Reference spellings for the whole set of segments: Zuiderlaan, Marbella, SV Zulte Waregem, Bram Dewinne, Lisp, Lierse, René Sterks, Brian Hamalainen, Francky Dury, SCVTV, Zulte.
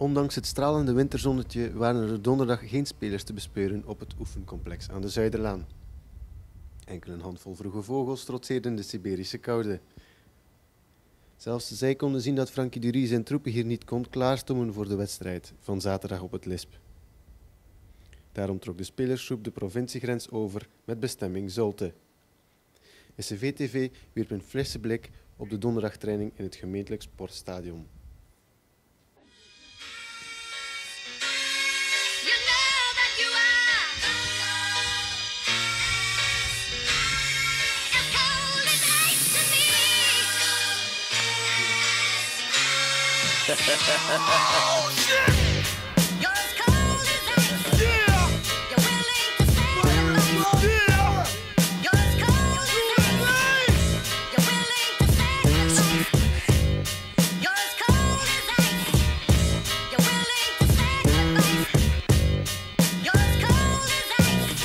Ondanks het stralende winterzonnetje waren er donderdag geen spelers te bespeuren op het oefencomplex aan de Zuiderlaan. Enkel een handvol vroege vogels trotseerden de Siberische koude. Zelfs zij konden zien dat Francky Dury zijn troepen hier niet kon klaarstomen voor de wedstrijd van zaterdag op het Lisp. Daarom trok de spelersgroep de provinciegrens over met bestemming Zulte. SCVTV wierp een frisse blik op de donderdagtraining in het gemeentelijk sportstadion. Oh, shit! You're as cold as ice. Yeah! You're willing to stay with the yeah! You're as cold as ice. You're willing to stay with the you're as cold as ice. You're willing to stay with the you're as cold as ice.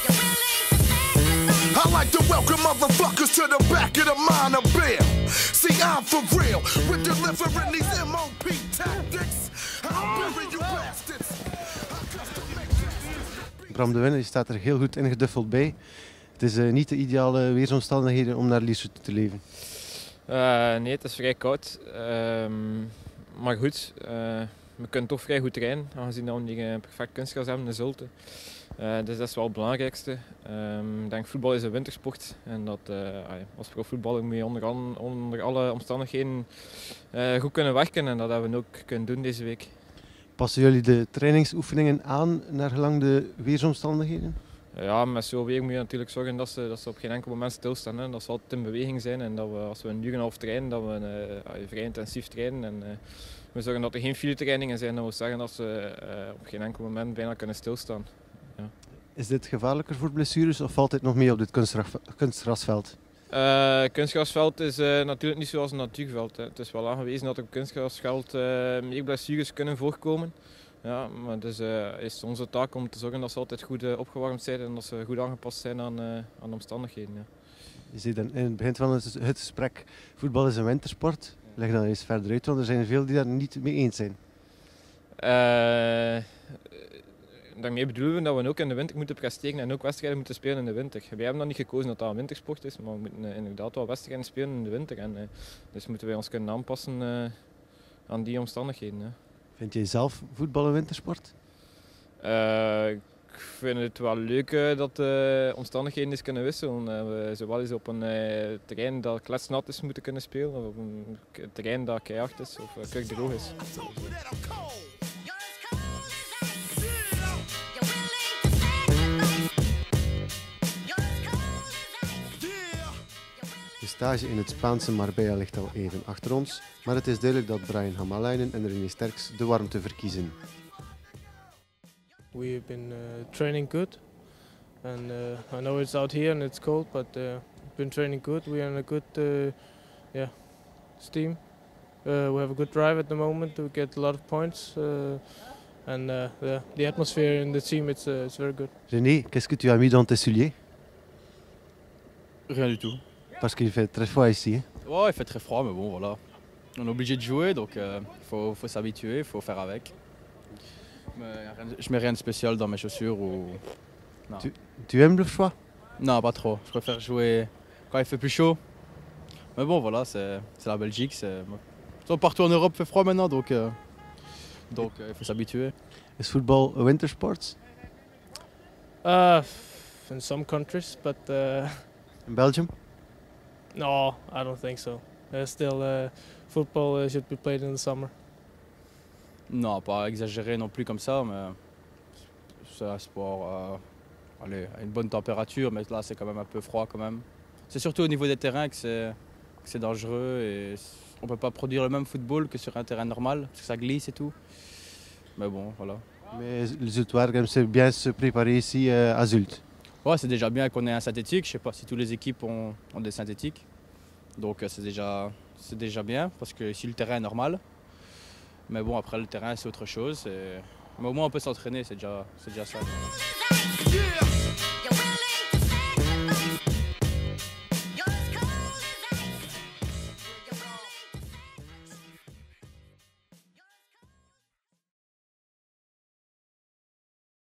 You're willing to stay with the I like to welcome motherfuckers to the back of the minor bill. See, I'm for real. We're delivering these MOP tactics. I'll bury you bastards. Bram Dewinne staat er heel goed ingeduffeld bij. Het is niet de ideale weersomstandigheden om naar Lierse te leven. Nee, het is vrij koud. Maar goed, we kunnen toch vrij goed trainen. Aangezien dat we hier een perfect kunstgras hebben, de Zulte. Dus dat is wel het belangrijkste. Ik denk voetbal is een wintersport en dat als profvoetballer moet je onder alle omstandigheden goed kunnen werken en dat hebben we ook kunnen doen deze week. Passen jullie de trainingsoefeningen aan naar gelang de weersomstandigheden? Ja, met zo'n weer moet je natuurlijk zorgen dat ze op geen enkel moment stilstaan. Hè. Dat ze altijd in beweging zijn en dat we, als we een uur en een half trainen, dat we vrij intensief trainen. En, we zorgen dat er geen filetrainingen zijn, dat we zeggen dat ze op geen enkel moment bijna kunnen stilstaan. Ja. Is dit gevaarlijker voor blessures of valt dit nog mee op dit kunstgrasveld? Kunstgrasveld is natuurlijk niet zoals een natuurveld. Hè. Het is wel aangewezen dat op kunstgrasveld meer blessures kunnen voorkomen. Ja, maar dus is onze taak om te zorgen dat ze altijd goed opgewarmd zijn en dat ze goed aangepast zijn aan de omstandigheden. Ja. Je ziet dan in het begin van het gesprek, voetbal is een wintersport. Leg dan eens verder uit, want er zijn veel die daar niet mee eens zijn. Daarmee bedoelen we dat we ook in de winter moeten presteren en ook wedstrijden moeten spelen in de winter. Wij hebben dan niet gekozen dat dat een wintersport is, maar we moeten inderdaad wel wedstrijden spelen in de winter. En, dus moeten wij ons kunnen aanpassen aan die omstandigheden. Vind jij zelf voetbal een wintersport? Ik vind het wel leuk dat de omstandigheden eens kunnen wisselen. We zowel eens op een terrein dat kletsnat is moeten kunnen spelen, of op een terrein dat keihard is of kurkdroog is. De stage in het Spaanse Marbella ligt al even achter ons, maar het is duidelijk dat Brian Hamalainen en René Sterks de warmte verkiezen. We've been training good, and I know it's out here and it's cold, but we've been training good. We are in a good, steam. We have a good drive at the moment. We get a lot of points, and the atmosphere in the team it's very good. René, qu'est-ce que tu as mis dans tes souliers? Rien du tout. Parce qu'il fait très froid ici. Hein? Ouais, il fait très froid, mais bon, voilà. On est obligé de jouer, donc il faut s'habituer, il faut faire avec. Mais je mets rien de spécial dans mes chaussures ou. Non. Tu aimes le froid? Non, pas trop. Je préfère jouer quand il fait plus chaud. Mais bon, voilà, c'est la Belgique. Partout en Europe, il fait froid maintenant, donc il faut s'habituer. Is football a winter sport? In some countries, but. In Belgium? No, I don't think so. Still, football should be played in the summer. Non, pas exagéré non plus comme ça, mais c'est un sport à une bonne température, mais là c'est quand même un peu froid quand même. C'est surtout au niveau des terrains que c'est dangereux et on peut pas produire le même football que sur un terrain normal, parce que ça glisse et tout. Mais bon, voilà. Mais les Zultoirs, c'est bien se préparer ici à Zulte. Ouais, c'est déjà bien qu'on ait un synthétique. Je sais pas si toutes les équipes ont des synthétiques. Donc c'est déjà bien parce que ici le terrain est normal. Mais bon, après le terrain c'est autre chose. Mais au moins on peut s'entraîner, c'est déjà ça.